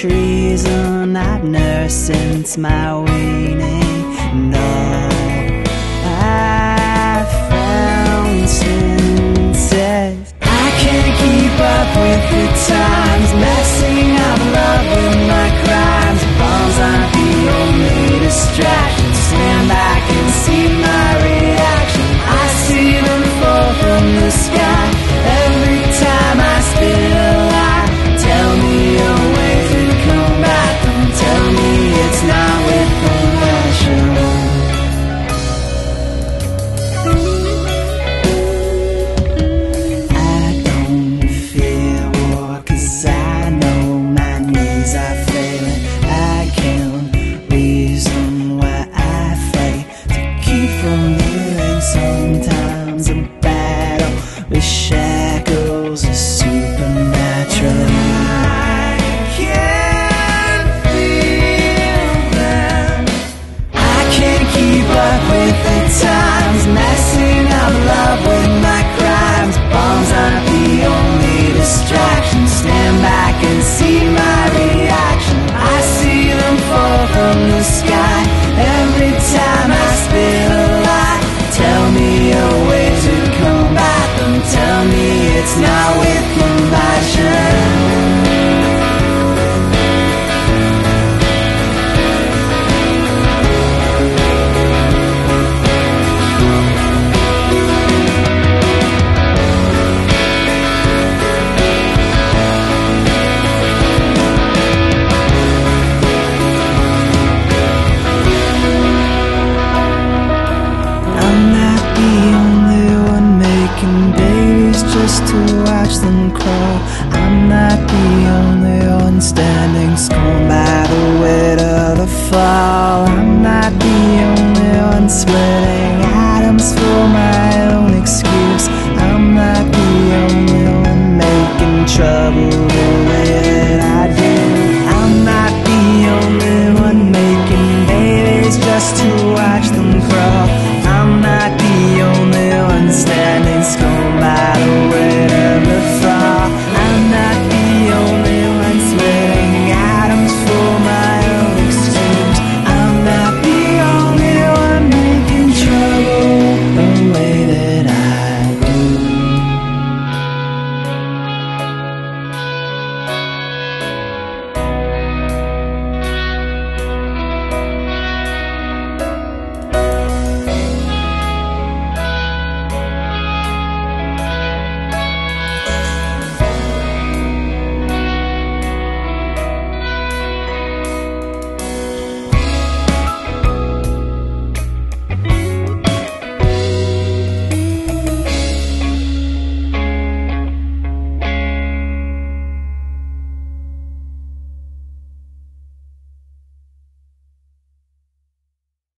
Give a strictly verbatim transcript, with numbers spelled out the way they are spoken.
treason I've nursed since my weaning. No, I've found since I can't keep up with the times now.